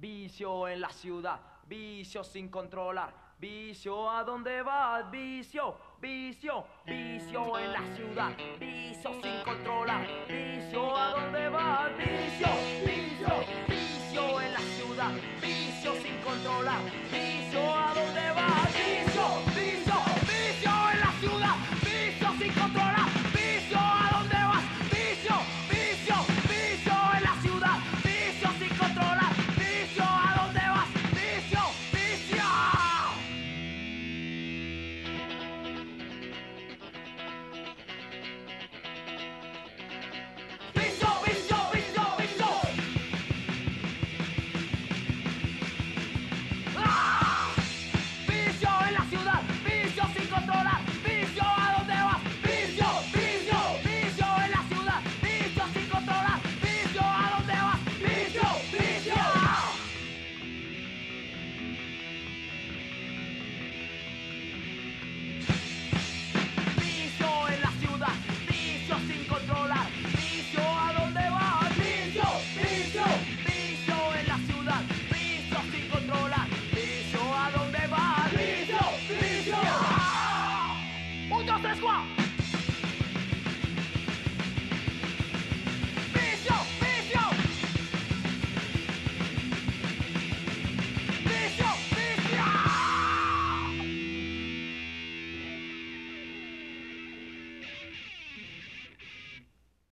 Vicio en la ciudad, vicio sin controlar. Vicio, ¿a dónde vas? Vicio, vicio, vicio en la ciudad, vicio sin controlar. Vicio, ¿a dónde vas? Vicio.